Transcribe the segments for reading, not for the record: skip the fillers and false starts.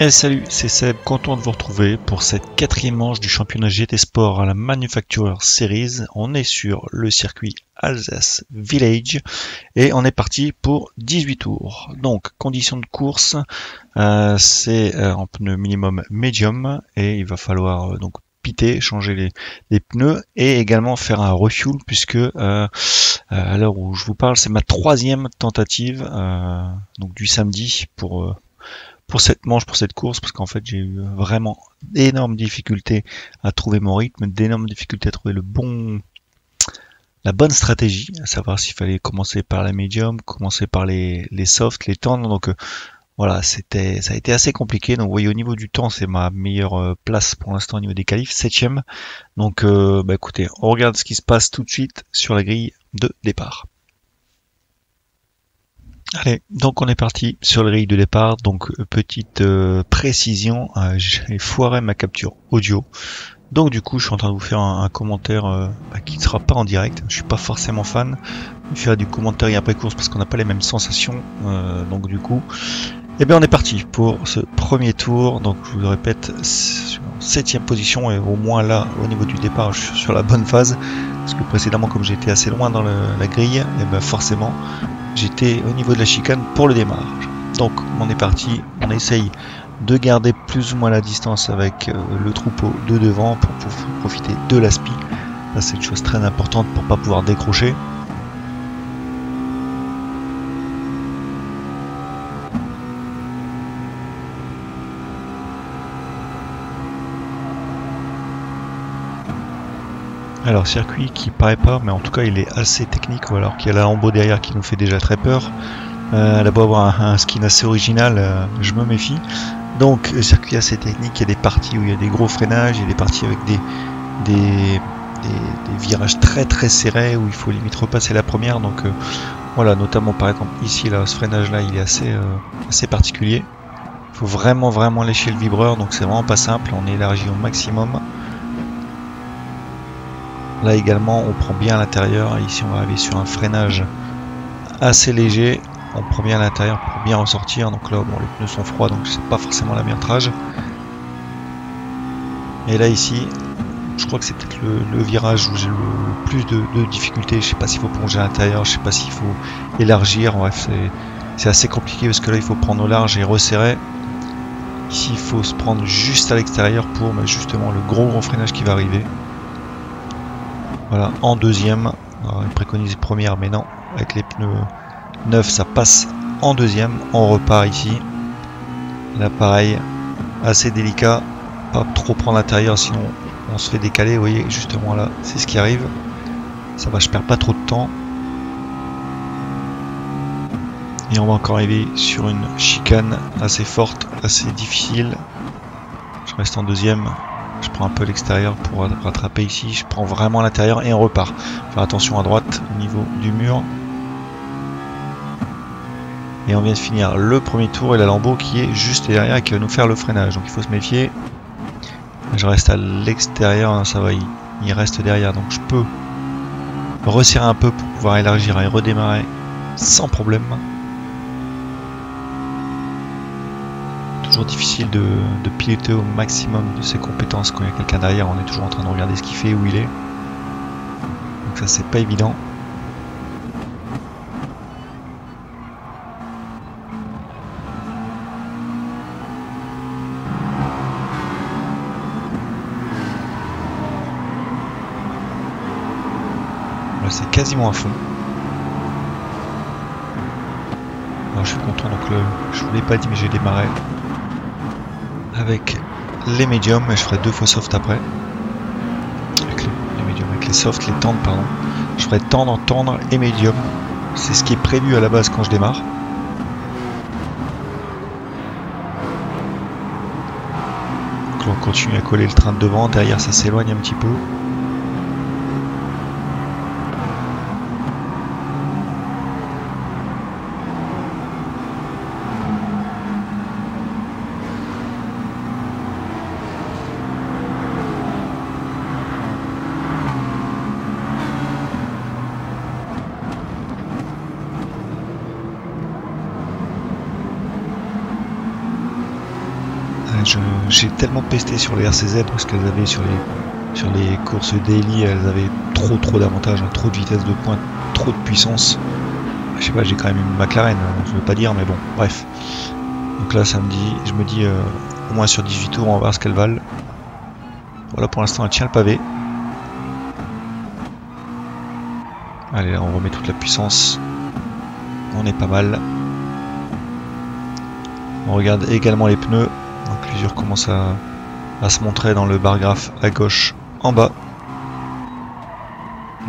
Hey, salut, c'est Seb, content de vous retrouver pour cette quatrième manche du championnat GT Sport à la Manufacturer Series. On est sur le circuit Alsace Village et on est parti pour 18 tours. Donc, conditions de course, c'est en pneu minimum médium et il va falloir donc piter, changer les pneus et également faire un refuel puisque à l'heure où je vous parle, c'est ma troisième tentative donc du samedi pour cette manche, pour cette course, parce qu'en fait j'ai eu vraiment d'énormes difficultés à trouver mon rythme, d'énormes difficultés à trouver la bonne stratégie, à savoir s'il fallait commencer par la médium, commencer par les softs, les tendres. Donc voilà, ça a été assez compliqué. Donc vous voyez, au niveau du temps, c'est ma meilleure place pour l'instant au niveau des qualifs, 7ème. Donc bah écoutez, on regarde ce qui se passe tout de suite sur la grille de départ. Allez, donc on est parti sur le grille de départ. Donc petite précision, j'ai foiré ma capture audio. Donc du coup je suis en train de vous faire un commentaire qui ne sera pas en direct. Je suis pas forcément fan de faire du commentaire après course parce qu'on n'a pas les mêmes sensations. Donc du coup, eh bien on est parti pour ce premier tour. Donc je vous le répète, sur 7ème position, et au moins là au niveau du départ je suis sur la bonne phase. Parce que précédemment, comme j'étais assez loin dans la grille, et ben forcément j'étais au niveau de la chicane pour le démarrage. Donc on est parti, on essaye de garder plus ou moins la distance avec le troupeau de devant pour profiter de la spi. Ça c'est une chose très importante pour ne pas pouvoir décrocher. Alors, circuit qui paraît pas, mais en tout cas il est assez technique, alors qu'il y a la Lambo derrière qui nous fait déjà très peur. Elle a beau avoir un skin assez original, je me méfie. Donc circuit assez technique, il y a des parties où il y a des gros freinages, il y a des parties avec des virages très très serrés où il faut limite repasser la première. Donc voilà, notamment par exemple ici, là, ce freinage là il est assez particulier. Il faut vraiment lécher le vibreur, donc c'est vraiment pas simple, on élargit au maximum. Là également on prend bien à l'intérieur, ici on va aller sur un freinage assez léger, on prend bien à l'intérieur pour bien ressortir. Donc là bon, les pneus sont froids donc c'est pas forcément la meilleure trage. Et là ici je crois que c'est peut-être le virage où j'ai le plus de difficultés, je sais pas s'il faut plonger à l'intérieur, je sais pas s'il faut élargir, bref c'est assez compliqué parce que là il faut prendre au large et resserrer. Ici il faut se prendre juste à l'extérieur pour justement le gros freinage qui va arriver. Voilà, en deuxième, alors il préconise première, mais non, avec les pneus neufs, ça passe en deuxième. On repart ici. Là, pareil, assez délicat, pas trop prendre l'intérieur, sinon on se fait décaler. Vous voyez, justement là, c'est ce qui arrive. Ça va, je perds pas trop de temps. Et on va encore arriver sur une chicane assez forte, assez difficile. Je reste en deuxième. Je prends un peu l'extérieur pour rattraper ici. Je prends vraiment l'intérieur et on repart. Faire attention à droite au niveau du mur. Et on vient de finir le premier tour et la Lambo qui est juste derrière et qui va nous faire le freinage. Donc il faut se méfier. Je reste à l'extérieur, ça va, il reste derrière. Donc je peux resserrer un peu pour pouvoir élargir et redémarrer sans problème. Difficile de piloter au maximum de ses compétences quand il y a quelqu'un derrière, on est toujours en train de regarder ce qu'il fait, où il est, donc ça c'est pas évident. Là c'est quasiment à fond. Alors, je suis content, donc je vous l'ai pas dit mais j'ai démarré avec les médiums et je ferai deux fois soft après. Avec les médiums, avec les softs, les tendres, pardon. Je ferai tendre et médium. C'est ce qui est prévu à la base quand je démarre. Donc là, on continue à coller le train de devant. Derrière, ça s'éloigne un petit peu. j'ai tellement pesté sur les RCZ parce qu'elles avaient sur les courses daily, elles avaient trop d'avantages, hein, trop de vitesse de pointe, trop de puissance. Je sais pas, j'ai quand même une McLaren, je veux pas dire, mais bon, bref. Donc là, ça me dit, je me dis, au moins sur 18 tours, on va voir ce qu'elles valent. Voilà, pour l'instant, elle tient le pavé. Allez, là, on remet toute la puissance. On est pas mal. On regarde également les pneus. Donc l'usure commence à se montrer dans le bar graph à gauche en bas.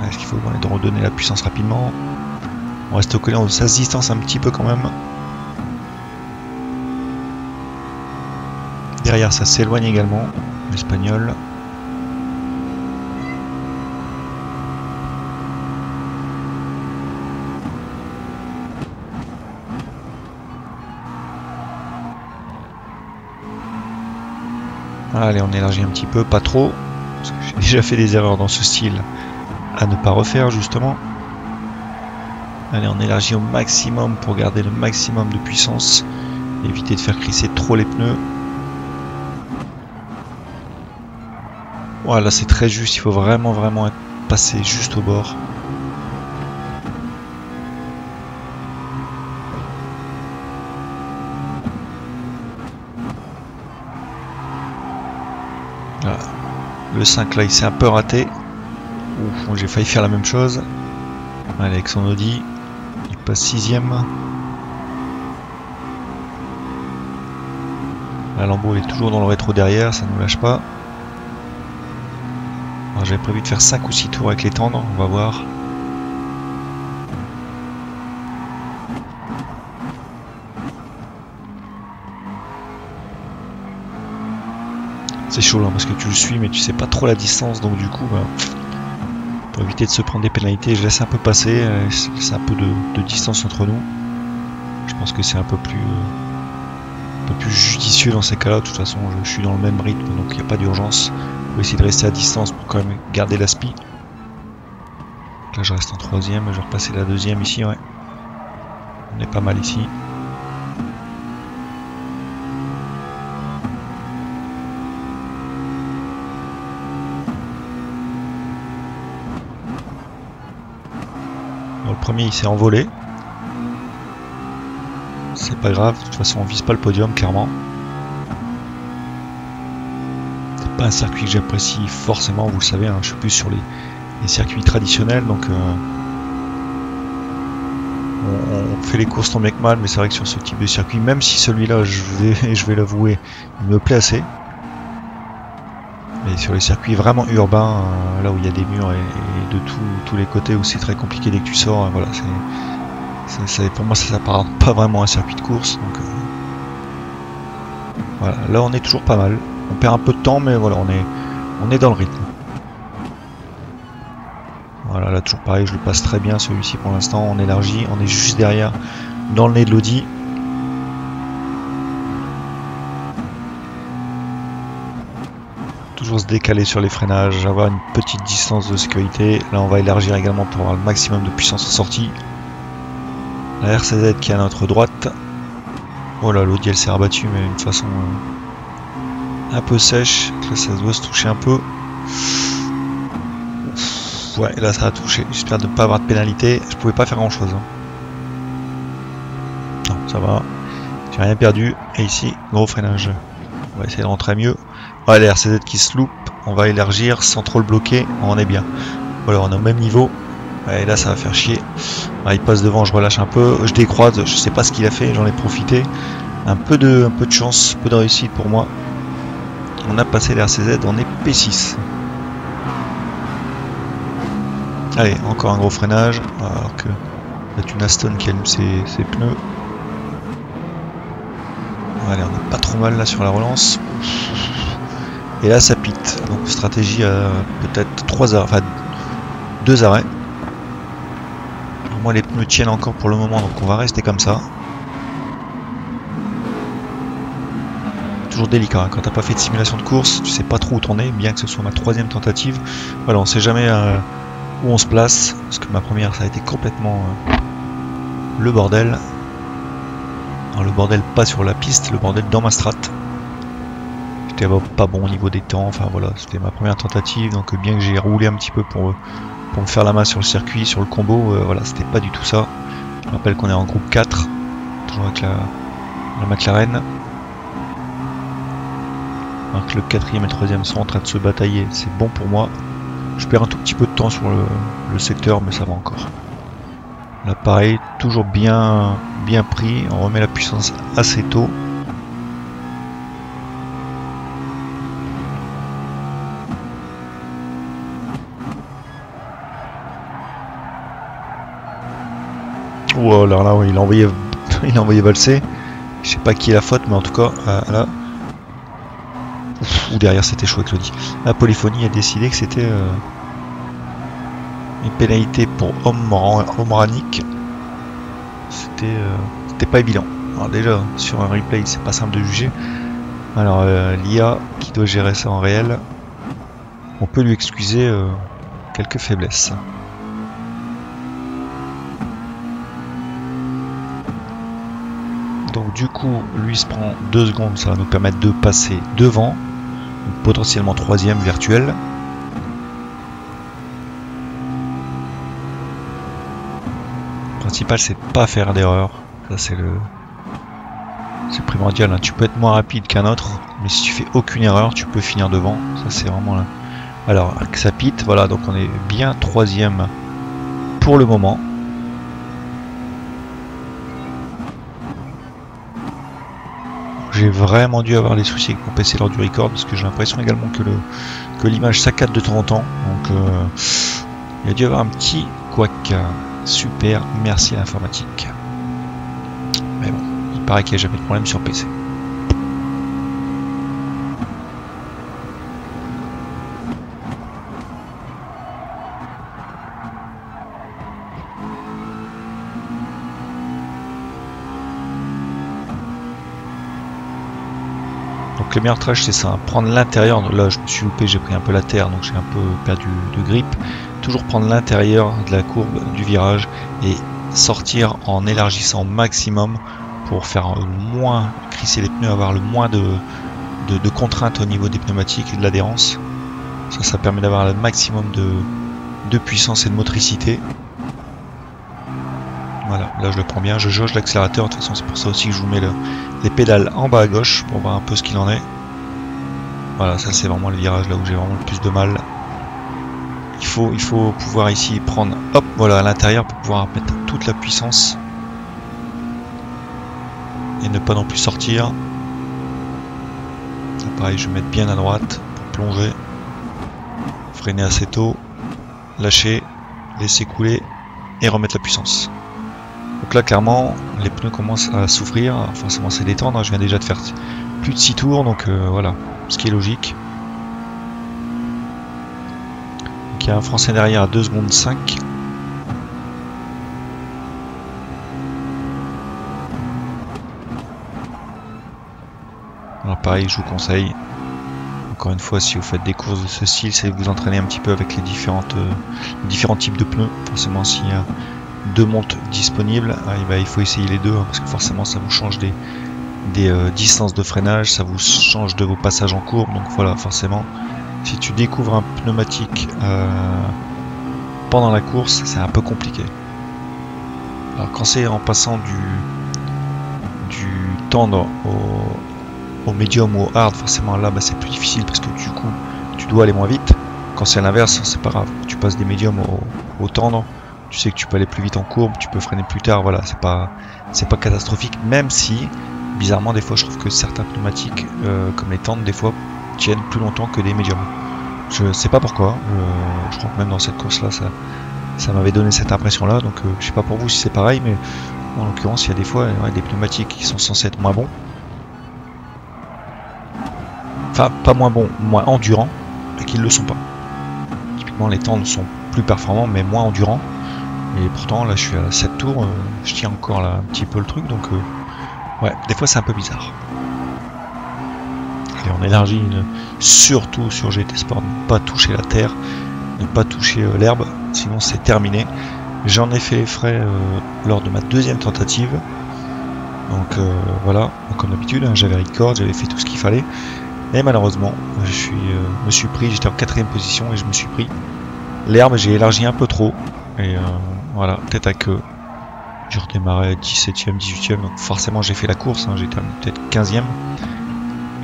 Est-ce qu'il faut de redonner la puissance rapidement? On reste collé, on se distance un petit peu quand même. Derrière, ça s'éloigne également, l'espagnol. Allez, on élargit un petit peu, pas trop, parce que j'ai déjà fait des erreurs dans ce style à ne pas refaire justement. Allez, on élargit au maximum pour garder le maximum de puissance, éviter de faire crisser trop les pneus. Voilà, c'est très juste, il faut vraiment passer juste au bord. Le 5 là il s'est un peu raté. Ouf, j'ai failli faire la même chose. Allez, avec son Audi, il passe 6ème. La Lambo est toujours dans le rétro derrière, ça ne nous lâche pas. J'avais prévu de faire 5 ou 6 tours avec les tendres, on va voir. C'est chaud là parce que tu le suis mais tu sais pas trop la distance, donc du coup pour éviter de se prendre des pénalités, je laisse un peu passer, je laisse un peu de distance entre nous. Je pense que c'est un peu plus judicieux dans ces cas là. De toute façon je suis dans le même rythme, donc il n'y a pas d'urgence. Faut essayer de rester à distance pour quand même garder la spi. Là je reste en 3ème, je vais repasser la 2ème ici, ouais. On est pas mal ici. Le premier il s'est envolé, c'est pas grave, de toute façon on vise pas le podium clairement. C'est pas un circuit que j'apprécie forcément, vous le savez, hein, je suis plus sur les circuits traditionnels, donc on fait les courses tant bien que mal, mais c'est vrai que sur ce type de circuit, même si celui-là, je vais l'avouer, il me plaît assez. Et sur les circuits vraiment urbains, là où il y a des murs et de tous les côtés, où c'est très compliqué dès que tu sors, voilà, pour moi ça s'apparente pas vraiment à un circuit de course. Donc, voilà, là on est toujours pas mal. On perd un peu de temps, mais voilà, on est dans le rythme. Voilà, là toujours pareil, je le passe très bien celui-ci pour l'instant. On élargit, on est juste derrière, dans le nez de l'Audi. Se décaler sur les freinages, avoir une petite distance de sécurité. Là on va élargir également pour avoir le maximum de puissance en sortie. La RCZ qui est à notre droite. Oh là, l'Audi elle s'est rabattue mais d'une façon un peu sèche. Là ça doit se toucher un peu. Ouais, là ça a touché. J'espère ne pas avoir de pénalité. Je pouvais pas faire grand chose. Non, ça va. J'ai rien perdu. Et ici, gros freinage. On va essayer de rentrer mieux. Ouais, les RCZ qui se loupent, on va élargir sans trop le bloquer, on est bien. Voilà, on est au même niveau. Et là ça va faire chier. Ouais, il passe devant, je relâche un peu, je décroise, je sais pas ce qu'il a fait, j'en ai profité. Un peu de chance, un peu de réussite pour moi. On a passé les RCZ, on est P6. Allez, encore un gros freinage, alors que c'est une Aston qui allume ses pneus. Allez, on n'a pas trop mal là sur la relance. Et là ça pite, donc stratégie à peut-être 3 arrêts, enfin 2 arrêts. Moi les pneus tiennent encore pour le moment, donc on va rester comme ça. Toujours délicat, hein. Quand t'as pas fait de simulation de course, tu sais pas trop où t'en es, bien que ce soit ma 3e tentative. Voilà, on sait jamais où on se place, parce que ma première ça a été complètement le bordel. Alors le bordel pas sur la piste, le bordel dans ma strate. j'étais pas bon au niveau des temps, enfin voilà, c'était ma première tentative, donc bien que j'ai roulé un petit peu pour me faire la main sur le circuit, sur le combo, voilà, c'était pas du tout ça. Je rappelle qu'on est en groupe 4, toujours avec la McLaren. Alors que le 4e et le 3e sont en train de se batailler, c'est bon pour moi. Je perds un tout petit peu de temps sur le secteur, mais ça va encore. Là pareil, toujours bien pris, on remet la puissance assez tôt. Oh là là, oui, il a envoyé valser. Je sais pas qui est la faute, mais en tout cas, là. Ou derrière, c'était chaud avec Claudie. La polyphonie a décidé que c'était une pénalité pour homme ranique. C'était pas évident. Alors, déjà, sur un replay, c'est pas simple de juger. Alors, l'IA qui doit gérer ça en réel, on peut lui excuser quelques faiblesses. Donc du coup, lui se prend 2 secondes, ça va nous permettre de passer devant, potentiellement 3e virtuel. Le principal, c'est de pas faire d'erreur, ça c'est primordial, hein. Tu peux être moins rapide qu'un autre, mais si tu fais aucune erreur, tu peux finir devant, ça c'est vraiment là. Alors, que ça pite, voilà, donc on est bien 3e pour le moment. J'ai vraiment dû avoir des soucis avec mon PC lors du record parce que j'ai l'impression également que l'image saccade de temps en temps. Donc il y a dû avoir un petit couac. Super, merci à l'informatique. Mais bon, il paraît qu'il n'y a jamais de problème sur PC. Donc le meilleur trash c'est ça, hein. Prendre l'intérieur, là je me suis loupé, j'ai pris un peu la terre donc j'ai un peu perdu de grip. Toujours prendre l'intérieur de la courbe du virage et sortir en élargissant maximum pour faire le moins crisser les pneus, avoir le moins de contraintes au niveau des pneumatiques et de l'adhérence. Ça permet d'avoir le maximum de puissance et de motricité. Voilà, là je le prends bien, je jauge l'accélérateur, de toute façon c'est pour ça aussi que je vous mets les pédales en bas à gauche pour voir un peu ce qu'il en est. Voilà, ça c'est vraiment le virage là où j'ai vraiment le plus de mal. Il faut pouvoir ici prendre, hop, voilà à l'intérieur pour pouvoir mettre toute la puissance. Et ne pas non plus sortir. Là, pareil, je vais mettre bien à droite pour plonger. Freiner assez tôt, lâcher, laisser couler et remettre la puissance. Donc là clairement les pneus commencent à souffrir, forcément c'est détendre, je viens déjà de faire plus de 6 tours donc voilà, ce qui est logique. Donc il y a un Français derrière à 2 secondes 5. Alors pareil je vous conseille, encore une fois si vous faites des courses de ce style, c'est de vous entraîner un petit peu avec les différents types de pneus, forcément s'il y a deux montes disponibles, ah, et ben, il faut essayer les deux hein, parce que forcément ça vous change des distances de freinage, ça vous change de vos passages en courbe, donc voilà forcément si tu découvres un pneumatique pendant la course c'est un peu compliqué. Alors quand c'est en passant du tendre au médium ou au hard, forcément là ben, c'est plus difficile parce que du coup tu dois aller moins vite. Quand c'est à l'inverse c'est pas grave, tu passes des médiums au tendre, tu sais que tu peux aller plus vite en courbe, tu peux freiner plus tard, voilà, c'est pas catastrophique, même si, bizarrement, des fois, je trouve que certains pneumatiques, comme les tendres, des fois, tiennent plus longtemps que des médiums. Je sais pas pourquoi, je crois que même dans cette course-là, ça m'avait donné cette impression-là, donc je sais pas pour vous si c'est pareil, mais en l'occurrence, il y a des fois, des pneumatiques qui sont censés être moins bons. Enfin, pas moins bons, moins endurants, et qui ne le sont pas. Typiquement, les tendres sont plus performants, mais moins endurants. Et pourtant là je suis à 7 tours, je tiens encore là un petit peu le truc, donc ouais, des fois c'est un peu bizarre. Allez, on élargit surtout sur GT Sport, ne pas toucher la terre, ne pas toucher l'herbe, sinon c'est terminé. J'en ai fait les frais lors de ma 2e tentative, donc voilà, donc, comme d'habitude, hein, j'avais record, j'avais fait tout ce qu'il fallait, Et malheureusement, j'étais en 4ème position et je me suis pris l'herbe, j'ai élargi un peu trop. Et voilà, tête à queue. Je redémarrais 17ème, 18ème, donc forcément j'ai fait la course, hein, j'étais peut-être 15ème.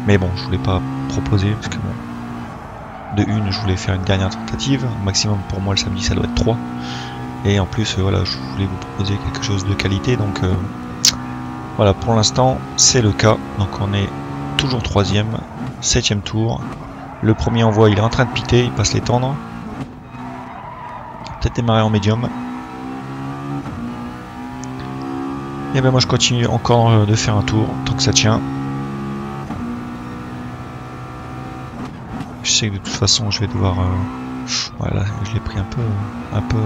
Mais bon, je voulais pas proposer, parce que bon, de une, je voulais faire une dernière tentative. Au maximum pour moi le samedi, ça doit être 3. Et en plus, voilà, je voulais vous proposer quelque chose de qualité, donc voilà, pour l'instant, c'est le cas. Donc on est toujours 3ème, 7ème tour. Le premier envoi, il est en train de piter, il passe les tendres. Peut-être démarrer en médium. Et ben moi je continue encore de faire un tour tant que ça tient. Je sais que de toute façon je vais devoir. Voilà, je l'ai pris un peu,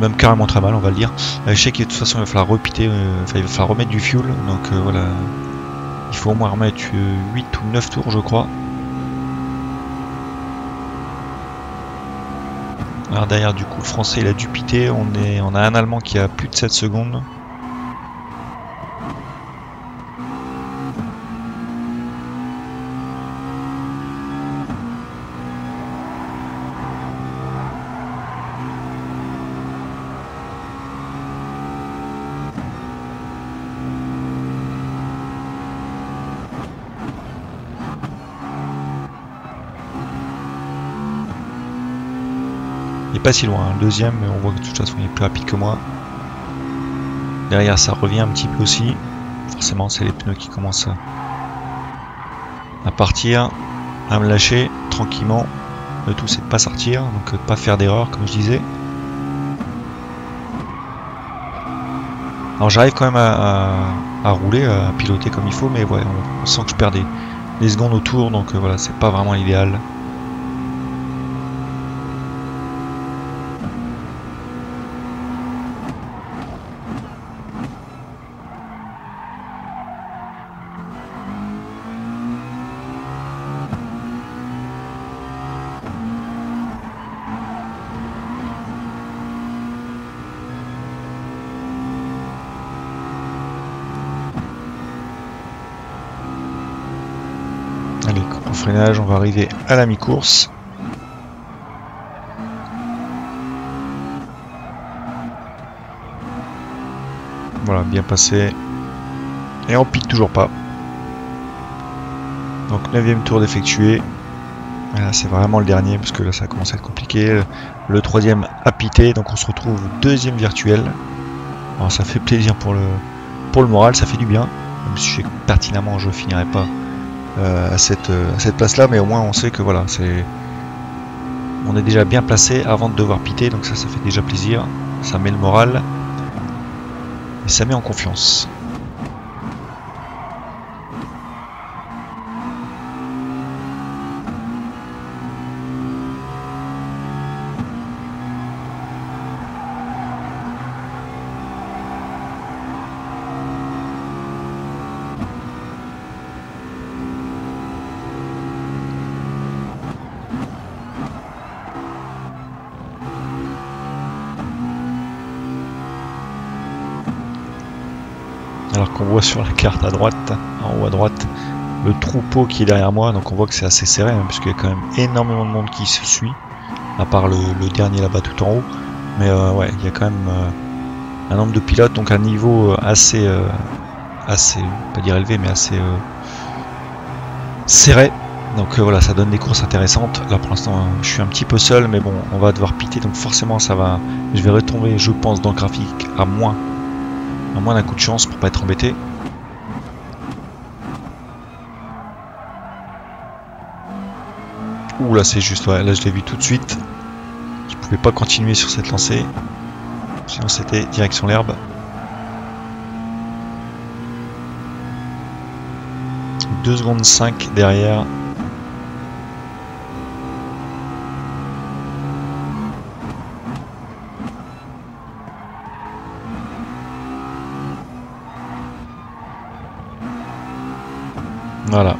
même carrément très mal, on va le dire. Je sais que de toute façon il va falloir repiter, il va falloir remettre du fuel. Donc voilà, il faut au moins remettre 8 ou 9 tours, je crois. Alors derrière, du coup, le français il a dû piter, on a un allemand qui a plus de 7 secondes. Pas si loin, hein. Deuxième, mais on voit que de toute façon il est plus rapide que moi. Derrière ça revient un petit peu aussi. Forcément c'est les pneus qui commencent à partir, à me lâcher tranquillement. Le tout c'est de pas sortir, donc de pas faire d'erreur comme je disais. Alors j'arrive quand même à rouler, à piloter comme il faut, mais ouais, on sent que je perds des secondes autour, donc voilà, c'est pas vraiment l'idéal. On va arriver à la mi-course. Voilà, bien passé. Et on pique toujours pas. Donc 9ème tour d'effectué. Là c'est vraiment le dernier parce que là ça commence à être compliqué. Le 3ème a pité, donc on se retrouve 2ème virtuel. Alors ça fait plaisir pour le moral, ça fait du bien. Même si je sais que pertinemment je finirai pas à cette place là, mais au moins on sait que voilà, on est déjà bien placé avant de devoir piter, donc ça fait déjà plaisir, ça met le moral et ça met en confiance. Alors qu'on voit sur la carte à droite, en haut à droite, le troupeau qui est derrière moi, donc on voit que c'est assez serré, hein, puisqu'il y a quand même énormément de monde qui se suit, à part le dernier là-bas tout en haut, mais ouais, il y a quand même un nombre de pilotes, donc un niveau assez, pas dire élevé, mais assez serré, donc voilà, ça donne des courses intéressantes. Là pour l'instant je suis un petit peu seul, mais bon, on va devoir piter, donc forcément ça va, je vais retomber, je pense, dans le graphique, à moins d'un coup de chance pour pas être embêté. Ouh là c'est juste, ouais, là je l'ai vu tout de suite. Je pouvais pas continuer sur cette lancée. Sinon c'était direction l'herbe. (2,5 secondes) derrière. Voilà.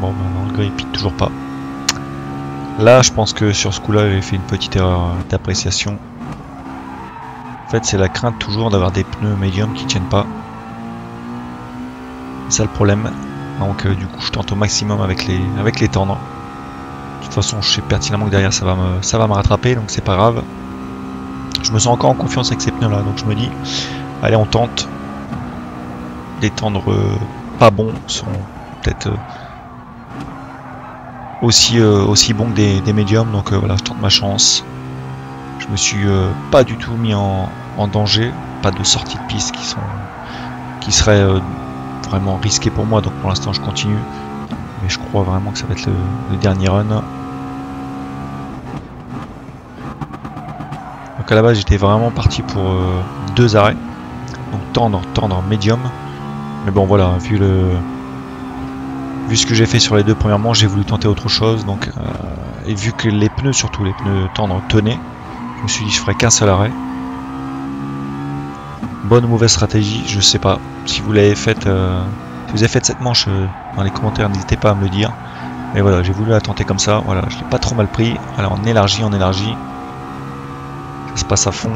Bon, maintenant le gars il pique toujours pas. Là, je pense que sur ce coup-là, j'ai fait une petite erreur d'appréciation. En fait, c'est la crainte toujours d'avoir des pneus médiums qui tiennent pas. C'est ça le problème. Donc du coup je tente au maximum avec les tendres. De toute façon je sais pertinemment que derrière ça va me rattraper, donc c'est pas grave. Je me sens encore en confiance avec ces pneus là, donc je me dis allez on tente. Les tendres pas bons sont peut-être aussi bons que des médiums, donc voilà je tente ma chance. Je me suis pas du tout mis en danger, pas de sortie de piste qui serait vraiment risqué pour moi, donc pour l'instant je continue, mais je crois vraiment que ça va être le dernier run. Donc à la base j'étais vraiment parti pour 2 arrêts, donc tendre médium, mais bon voilà, vu ce que j'ai fait sur les deux premières manches, j'ai voulu tenter autre chose, donc et vu que les pneus, surtout les pneus tendres tenaient, je me suis dit je ferai qu'un seul arrêt. Bonne ou mauvaise stratégie, je sais pas. Si vous l'avez faite, si vous avez fait cette manche dans les commentaires, n'hésitez pas à me le dire. Mais voilà, j'ai voulu la tenter comme ça. Voilà, je l'ai pas trop mal pris. Alors on élargit. Ça se passe à fond.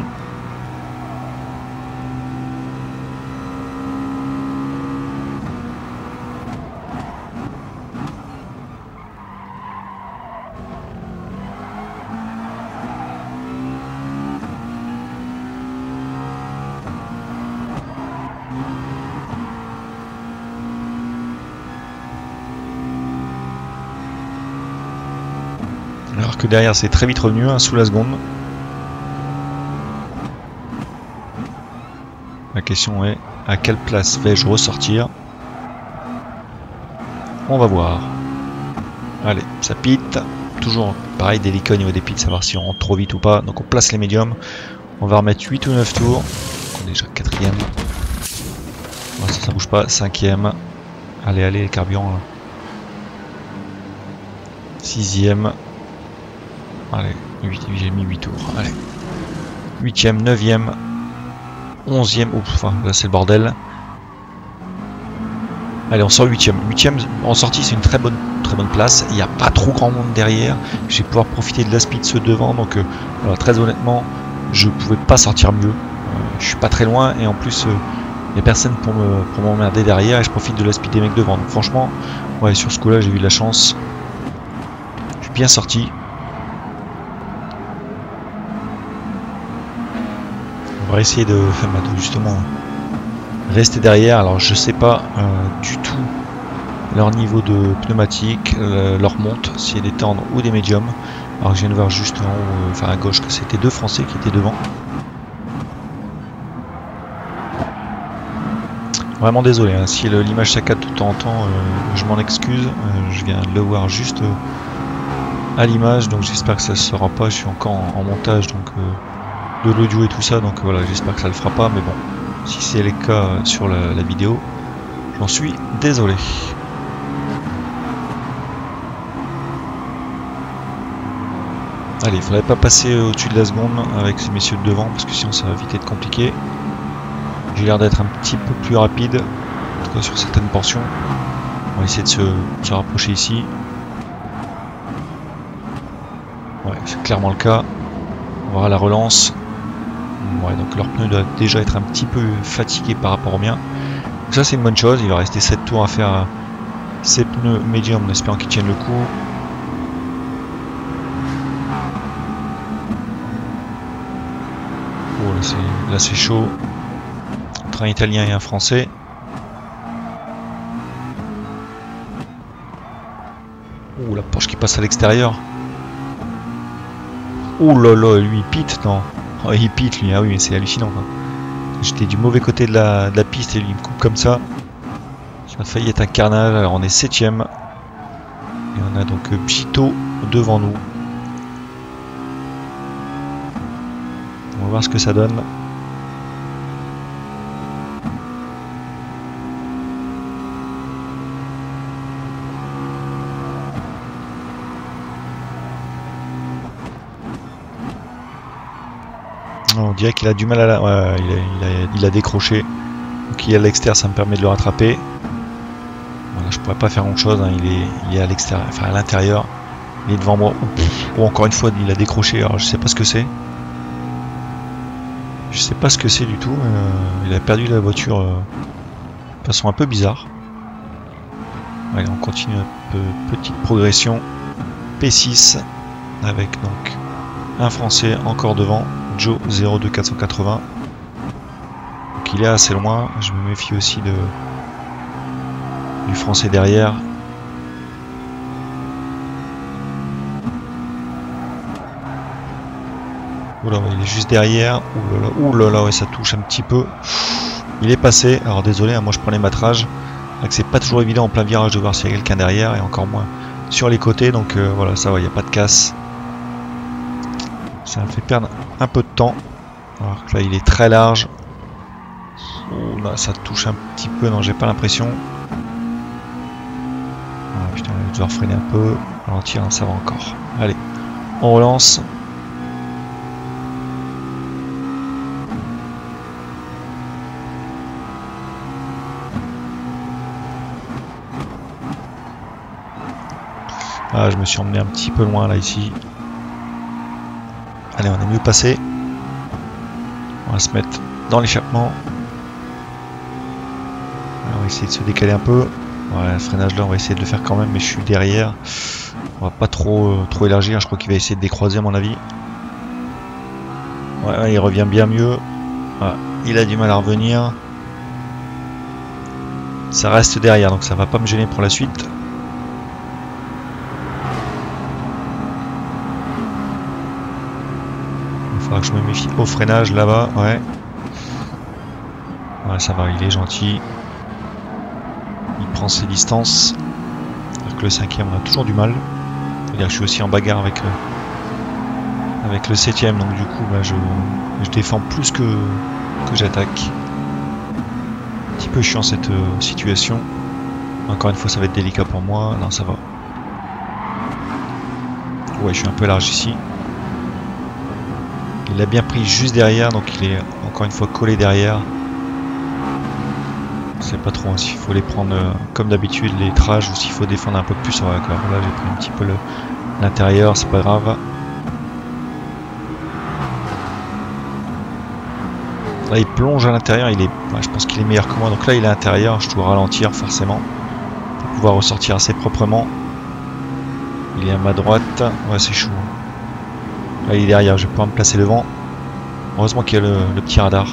Alors que derrière c'est très vite revenu, hein, sous la seconde. La question est, à quelle place vais-je ressortir? On va voir. Allez, ça pite. Toujours pareil, délicat au niveau des pits, savoir si on rentre trop vite ou pas. Donc on place les médiums. On va remettre 8 ou 9 tours. On est déjà 4ème. Oh, ça bouge pas, 5ème. Allez, allez, carburant là. 6ème. Allez, 8, j'ai mis 8 tours. Allez. 8ème, 9ème, 11ème. Oups, enfin, là c'est le bordel. Allez, on sort 8ème. 8ème en sortie, c'est une très bonne place. Il n'y a pas trop grand monde derrière. Je vais pouvoir profiter de la speed ceux devant. Donc, voilà, très honnêtement, je pouvais pas sortir mieux. Je suis pas très loin et en plus, il n'y a personne pour m'emmerder derrière. Et je profite de la speed des mecs devant. Donc, franchement, ouais, sur ce coup-là, j'ai eu de la chance. Je suis bien sorti. On va essayer de justement rester derrière. Alors je sais pas du tout leur niveau de pneumatique, leur monte, si elle est tendre ou des médiums. Alors que je viens de voir juste en haut, enfin à gauche, que c'était 2 Français qui étaient devant. Vraiment désolé, hein, si l'image saccade de temps en temps, je m'en excuse. Je viens de le voir juste à l'image, donc j'espère que ça ne se fera pas. Je suis encore en montage, donc de l'audio et tout ça, donc voilà, j'espère que ça le fera pas, mais bon, si c'est le cas sur la vidéo, j'en suis désolé. Allez, il faudrait pas passer au-dessus de la seconde avec ces messieurs de devant, parce que sinon ça va vite être compliqué. J'ai l'air d'être un petit peu plus rapide, en tout cas sur certaines portions. On va essayer de se rapprocher ici. Ouais, c'est clairement le cas. On verra la relance. Ouais, donc leur pneu doit déjà être un petit peu fatigué par rapport au mien. Donc ça c'est une bonne chose. Il va rester 7 tours à faire ces pneus médium en espérant qu'ils tiennent le coup. Oh, là c'est chaud. Entre un italien et un français. Oh, la Porsche qui passe à l'extérieur. Oh là là, lui il pite, non? Oh, il pite lui, ah oui, mais c'est hallucinant quoi. J'étais du mauvais côté de la piste et lui il me coupe comme ça. Ça a failli être un carnage, alors on est 7ème. Et on a donc Pchito devant nous. On va voir ce que ça donne. On dirait qu'il a du mal à la... Ouais, il a décroché. Donc il est à l'extérieur, ça me permet de le rattraper. Voilà, je pourrais pas faire autre chose, hein. Il est à l'extérieur, enfin à l'intérieur. Il est devant moi. Ou encore une fois, il a décroché. Alors je sais pas ce que c'est. Je sais pas ce que c'est du tout. Il a perdu la voiture de façon un peu bizarre. Allez, on continue notre petite progression. P6 avec donc un Français encore devant, Joe 02480. Donc il est assez loin. Je me méfie aussi du Français derrière. Oula, il est juste derrière. Oulala, oulala, ouais, ça touche un petit peu. Il est passé. Alors désolé, hein, moi je prends les matrages. C'est pas toujours évident en plein virage de voir s'il y a quelqu'un derrière et encore moins sur les côtés. Donc voilà, ça va, il n'y a pas de casse. Ça me fait perdre un peu de temps. Alors que là, il est très large. Oh là, ça touche un petit peu. Non, j'ai pas l'impression. Ah, putain, je vais devoir freiner un peu. Ralentir, hein, ça va encore. Allez, on relance. Ah, je me suis emmené un petit peu loin là ici. Allez, on est mieux passé. On va se mettre dans l'échappement. On va essayer de se décaler un peu. Voilà, le freinage là, on va essayer de le faire quand même, mais je suis derrière. On va pas trop élargir. Je crois qu'il va essayer de décroiser à mon avis. Ouais, il revient bien mieux. Voilà, il a du mal à revenir. Ça reste derrière, donc ça va pas me gêner pour la suite. Je me méfie au freinage là-bas, ouais. Ouais, ça va, il est gentil. Il prend ses distances. Alors que le cinquième, on a toujours du mal. C'est-à-dire que je suis aussi en bagarre avec le septième, donc du coup, bah, je défends plus que j'attaque. Un petit peu chiant cette situation. Encore une fois, ça va être délicat pour moi. Non, ça va. Ouais, je suis un peu large ici. Il l'a bien pris juste derrière, donc il est encore une fois collé derrière. C'est pas trop, hein, s'il faut les prendre comme d'habitude, les trages, ou s'il faut défendre un peu plus. Ouais, quoi. Là j'ai pris un petit peu l'intérieur, c'est pas grave. Là il plonge à l'intérieur, il est, ouais, je pense qu'il est meilleur que moi, donc là il est à l'intérieur, je dois ralentir forcément pour pouvoir ressortir assez proprement. Il est à ma droite, ouais c'est chaud. Là, il est derrière, je vais pouvoir me placer devant. Heureusement qu'il y a le petit radar.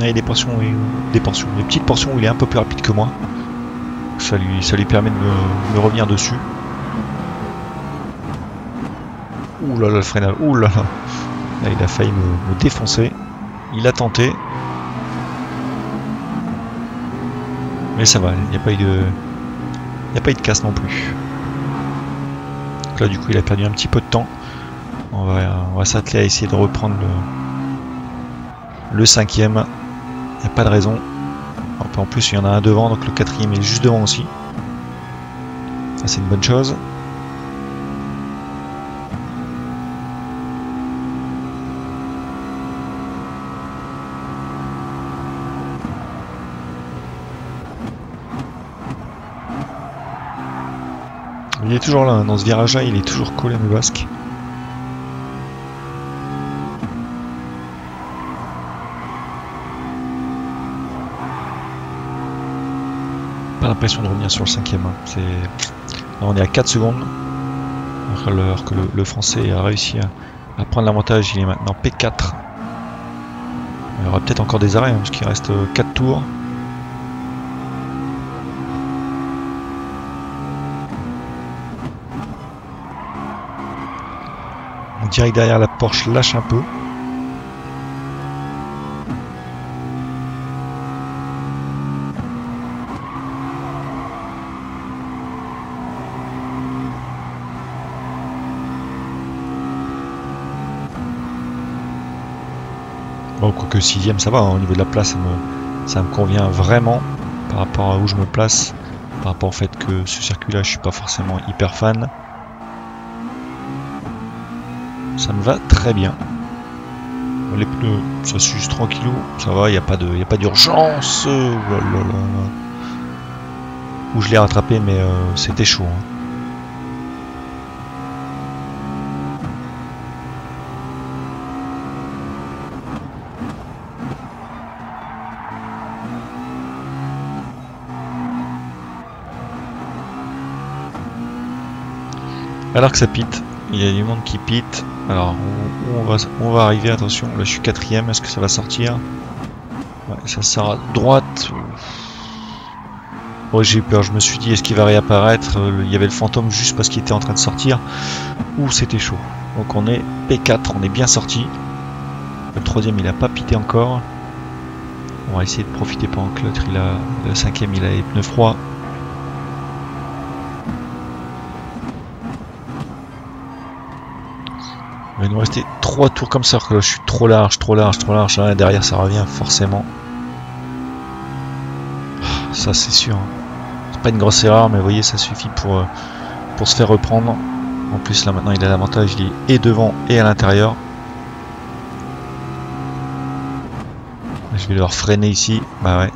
Il y a des petites portions où il est un peu plus rapide que moi. Ça lui permet de me revenir dessus. Ouh là là, le freinage, ouh là là. Là il a failli me défoncer. Il a tenté. Mais ça va, il n'y a pas eu de. Il n'y a pas eu de casse non plus. Donc là du coup il a perdu un petit peu de temps. On va s'atteler à essayer de reprendre le cinquième. Il n'y a pas de raison. En plus il y en a un devant, donc le quatrième est juste devant aussi. Ça c'est une bonne chose. Il est toujours là, dans ce virage-là, il est toujours collé à mes basques. Pas l'impression de revenir sur le cinquième. Là, on est à 4 secondes. Alors que le Français a réussi à prendre l'avantage, il est maintenant P4. Il y aura peut-être encore des arrêts, hein, parce qu'il reste 4 tours. Direct derrière la Porsche lâche un peu. Bon, quoique 6ème ça va, hein, au niveau de la place ça me convient vraiment par rapport à où je me place, par rapport au fait que ce circuit là je suis pas forcément hyper fan. Ça me va très bien. Les pneus, ça s'use tranquillou. Ça va, il n'y a pas d'urgence. où je l'ai rattrapé, mais c'était chaud. Hein. Alors que ça pite, il y a du monde qui pite. Alors on va arriver, attention, là je suis quatrième, est-ce que ça va sortir? Ouais, ça sort à droite. Ouais, j'ai eu peur, je me suis dit est-ce qu'il va réapparaître? Il y avait le fantôme juste parce qu'il était en train de sortir. Ouh, c'était chaud. Donc on est P4, on est bien sorti. Le troisième il a pas pité encore. On va essayer de profiter pendant que l'autre il a. Le cinquième il a les pneus froids. Il va nous rester 3 tours comme ça, que là je suis trop large, trop large, trop large. Là, derrière ça revient forcément. Ça c'est sûr. C'est pas une grosse erreur, mais vous voyez, ça suffit pour se faire reprendre. En plus là maintenant il a l'avantage, il est et devant et à l'intérieur. Je vais devoir freiner ici. Bah ouais.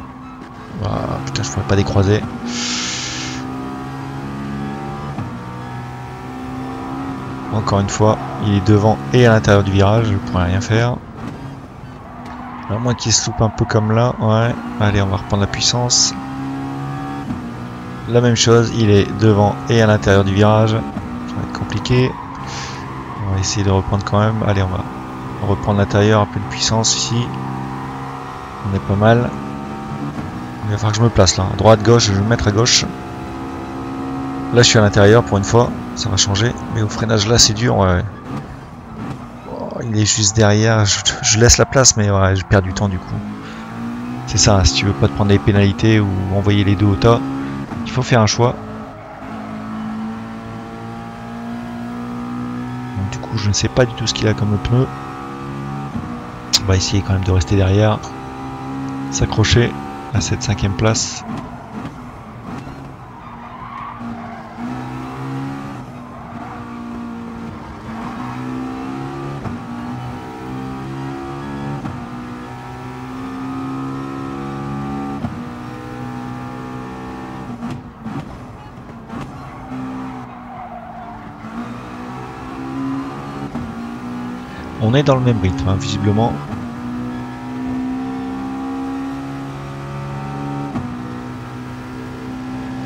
Ah, putain, je pourrais pas décroiser. Encore une fois, il est devant et à l'intérieur du virage, je ne pourrais rien faire. À moins qu'il se loupe un peu comme là, ouais. Allez, on va reprendre la puissance. La même chose, il est devant et à l'intérieur du virage. Ça va être compliqué. On va essayer de reprendre quand même. Allez, on va reprendre l'intérieur, un peu de puissance ici. On est pas mal. Il va falloir que je me place là. Droite, gauche, je vais me mettre à gauche. Là je suis à l'intérieur pour une fois, ça va changer, mais au freinage là c'est dur, ouais. Oh, il est juste derrière, je laisse la place, mais ouais, je perds du temps du coup. C'est ça, hein, si tu veux pas te prendre les pénalités ou envoyer les deux au tas, il faut faire un choix. Donc, du coup je ne sais pas du tout ce qu'il a comme pneu. On va essayer quand même de rester derrière, s'accrocher à cette cinquième place. On est dans le même rythme, hein, visiblement.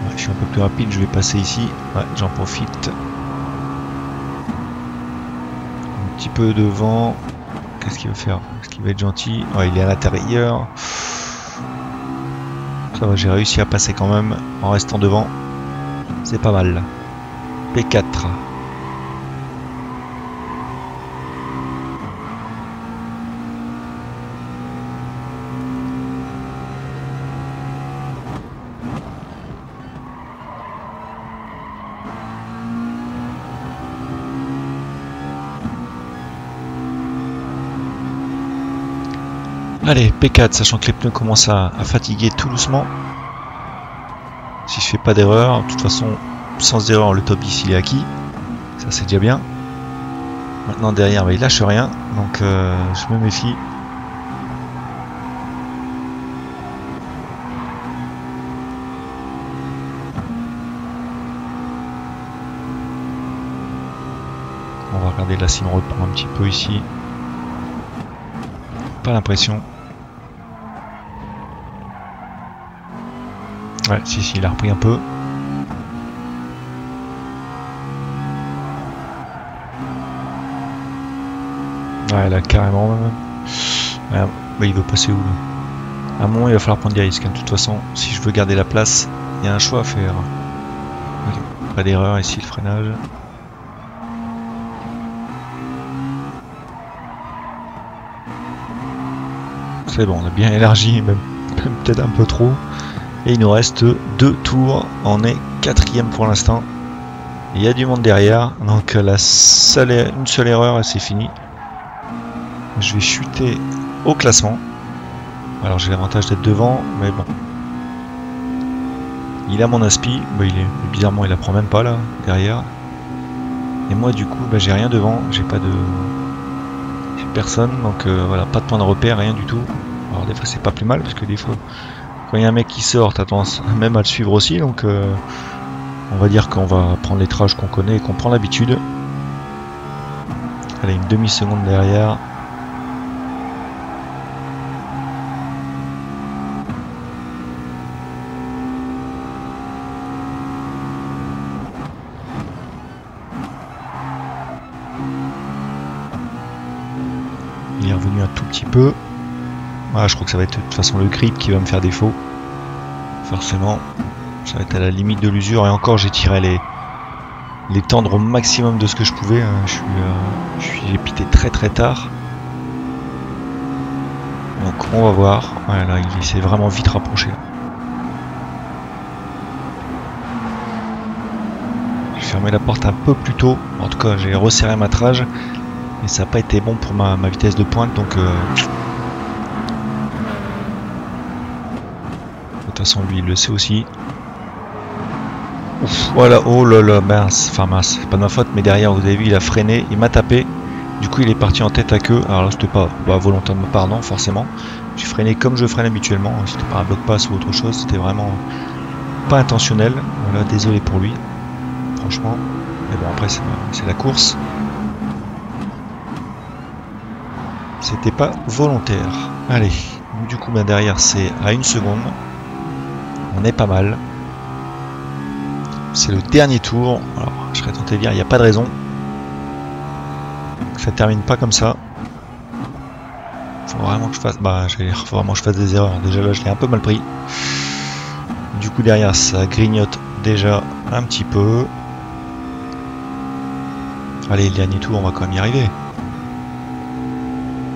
Ouais, je suis un peu plus rapide, je vais passer ici. Ouais, j'en profite. Un petit peu devant. Qu'est-ce qu'il va faire? Est-ce qu'il va être gentil? Ouais, il est à l'intérieur. Ça va, j'ai réussi à passer quand même en restant devant. C'est pas mal. P4. Allez, P4, sachant que les pneus commencent à fatiguer tout doucement. Si je fais pas d'erreur, de toute façon, sans erreur, le top 10 il est acquis. Ça c'est déjà bien. Maintenant derrière, bah, il lâche rien, donc je me méfie. On va regarder là si on reprend un petit peu ici. Pas l'impression. Ouais, si, il a repris un peu. Ouais, là, carrément même. Ouais, bah, il veut passer où là? À un moment, il va falloir prendre des risques. Hein. De toute façon, si je veux garder la place, il y a un choix à faire. Allez, pas d'erreur ici, le freinage. C'est bon, on a bien élargi, même peut-être un peu trop. Et il nous reste 2 tours. On est quatrième pour l'instant. Il y a du monde derrière. Donc une seule erreur et c'est fini. Je vais chuter au classement. Alors j'ai l'avantage d'être devant, mais bon. Il a mon aspi. Bah, bizarrement, il la prend même pas là, derrière. Et moi du coup, bah, j'ai rien devant. J'ai pas de... personne, donc voilà, pas de point de repère, rien du tout. Alors des fois c'est pas plus mal, parce que des fois quand il y a un mec qui sort, t'as tendance même à le suivre aussi, donc on va dire qu'on va prendre les traces qu'on connaît et qu'on prend l'habitude. Allez, une demi-seconde derrière. Il est revenu un tout petit peu. Ah, je crois que ça va être de toute façon le grip qui va me faire défaut. Forcément, ça va être à la limite de l'usure. Et encore, j'ai tiré les tendres au maximum de ce que je pouvais. J'ai pité très tard. Donc on va voir. Voilà, il s'est vraiment vite rapproché. J'ai fermé la porte un peu plus tôt. En tout cas, j'ai resserré ma trage. Et ça n'a pas été bon pour ma vitesse de pointe. Donc... de toute façon, lui, il le sait aussi. Ouf, voilà, oh là là, mince, enfin mince, c'est pas de ma faute, mais derrière, vous avez vu, il a freiné, il m'a tapé. Du coup, il est parti en tête à queue. Alors là, c'était pas volontaire de ma part, non, forcément. J'ai freiné comme je freine habituellement. C'était pas un bloc-passe ou autre chose, c'était vraiment pas intentionnel. Voilà, désolé pour lui, franchement. Mais bon, après, c'est la course. C'était pas volontaire. Allez, du coup, ben derrière, c'est à 1 seconde. On est pas mal. C'est le dernier tour. Alors, je serais tenté de dire, il n'y a pas de raison que ça termine pas comme ça. Faut vraiment que je fasse, faut vraiment que je fasse des erreurs. Déjà là, je l'ai un peu mal pris. Du coup, derrière, ça grignote déjà un petit peu. Allez, le dernier tour, on va quand même y arriver.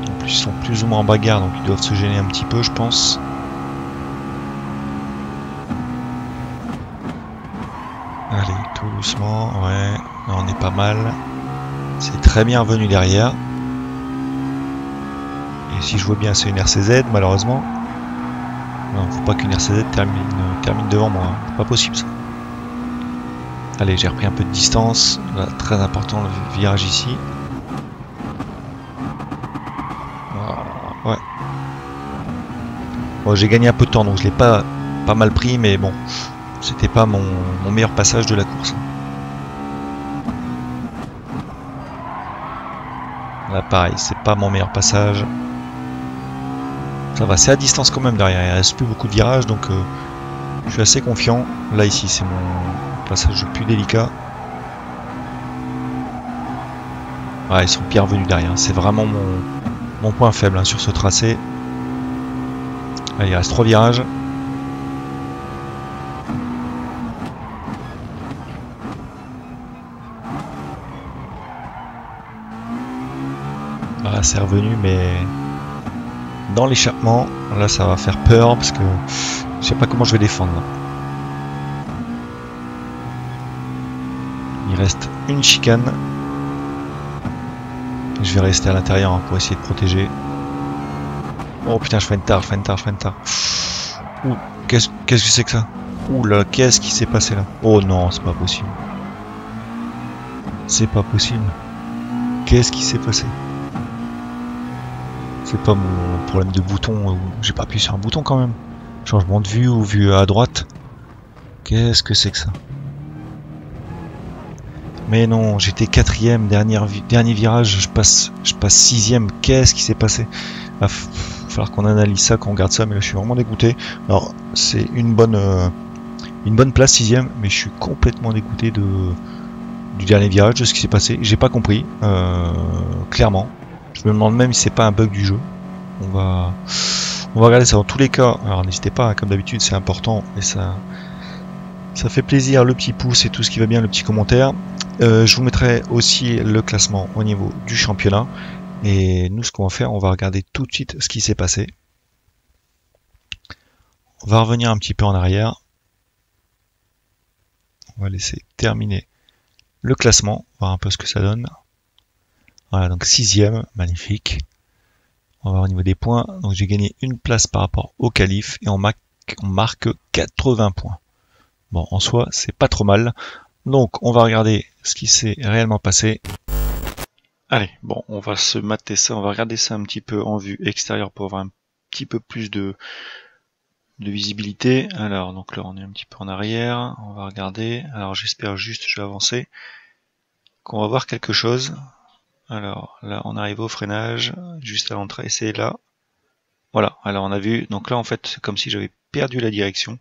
En plus, ils sont plus ou moins en bagarre, donc ils doivent se gêner un petit peu, je pense. Allez, tout doucement, ouais, là, on est pas mal. C'est très bien venu derrière. Et si je vois bien, c'est une RCZ, malheureusement. Non, faut pas qu'une RCZ termine devant moi, hein. Pas possible ça. Allez, j'ai repris un peu de distance. Là, très important le virage ici. Voilà, ouais. Bon, j'ai gagné un peu de temps, donc je l'ai pas mal pris, mais bon. C'était pas mon meilleur passage de la course. Là pareil, c'est pas mon meilleur passage. Ça va, c'est à distance quand même derrière. Il reste plus beaucoup de virages, donc je suis assez confiant. Là ici, c'est mon passage le plus délicat. Ouais, ils sont bien revenus derrière. C'est vraiment mon point faible, hein, sur ce tracé. Là, il reste 3 virages. C'est revenu, mais dans l'échappement, là ça va faire peur parce que je sais pas comment je vais défendre. Il reste une chicane. Je vais rester à l'intérieur pour essayer de protéger. Oh putain, je freine tard. Qu'est-ce que c'est que ça? Ouh là, qu'est-ce qui s'est passé là? Oh non, c'est pas possible. C'est pas possible. Qu'est-ce qui s'est passé? C'est pas mon problème de bouton, j'ai pas appuyé sur un bouton quand même. Changement de vue ou vue à droite. Qu'est-ce que c'est que ça? Mais non, j'étais 4ème, dernier virage, je passe 6ème. Qu'est-ce qui s'est passé? Il va falloir qu'on analyse ça, qu'on regarde ça, mais là je suis vraiment dégoûté. Alors c'est une bonne place 6ème, mais je suis complètement dégoûté du dernier virage, de ce qui s'est passé. J'ai pas compris, clairement. Je me demande même si c'est pas un bug du jeu. On va regarder ça dans tous les cas. Alors n'hésitez pas, hein, comme d'habitude, c'est important et ça fait plaisir, le petit pouce et tout ce qui va bien, le petit commentaire. Je vous mettrai aussi le classement au niveau du championnat. Et nous, ce qu'on va faire, on va regarder tout de suite ce qui s'est passé. On va revenir un petit peu en arrière. On va laisser terminer le classement, voir un peu ce que ça donne. Voilà, donc 6ème, magnifique. On va voir au niveau des points. Donc j'ai gagné une place par rapport au qualif et on marque 80 points. Bon, en soi, c'est pas trop mal. Donc on va regarder ce qui s'est réellement passé. Allez, bon, on va se mater ça, on va regarder ça un petit peu en vue extérieure pour avoir un petit peu plus de de visibilité. Alors, donc là, on est un petit peu en arrière. On va regarder. Alors, j'espère juste, je vais avancer, qu'on va voir quelque chose. Alors, là, on arrive au freinage, juste à l'entrée. C'est là. Voilà. Alors, on a vu. Donc là, en fait, c'est comme si j'avais perdu la direction.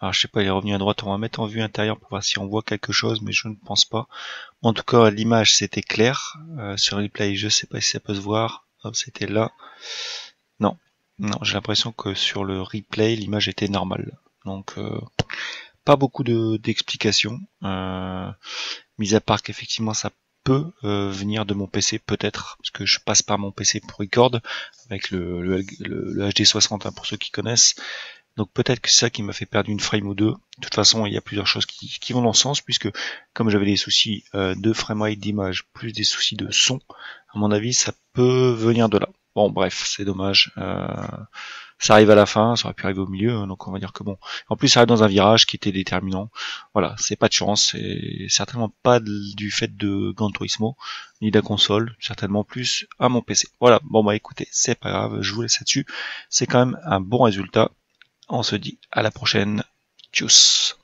Alors, je sais pas, il est revenu à droite. On va mettre en vue intérieure pour voir si on voit quelque chose, mais je ne pense pas. En tout cas, l'image, c'était clair. Sur le replay, je sais pas si ça peut se voir. Hop, c'était là. Non. Non, j'ai l'impression que sur le replay, l'image était normale. Donc, pas beaucoup d'explications. Mis à part qu'effectivement, ça peut venir de mon PC, peut-être, parce que je passe par mon PC pour record, avec le HD60, hein, pour ceux qui connaissent. Donc peut-être que c'est ça qui m'a fait perdre une frame ou deux. De toute façon, il y a plusieurs choses qui vont dans le sens, puisque comme j'avais des soucis de framerate d'image, plus des soucis de son, à mon avis, ça peut venir de là. Bon, bref, c'est dommage. Ça arrive à la fin, ça aurait pu arriver au milieu, hein, donc on va dire que bon. En plus, ça arrive dans un virage qui était déterminant. Voilà, c'est pas de chance, c'est certainement pas du fait de Gran Turismo, ni de la console, certainement plus à mon PC. Voilà, bon bah écoutez, c'est pas grave, je vous laisse là-dessus. C'est quand même un bon résultat. On se dit à la prochaine. Tchuss.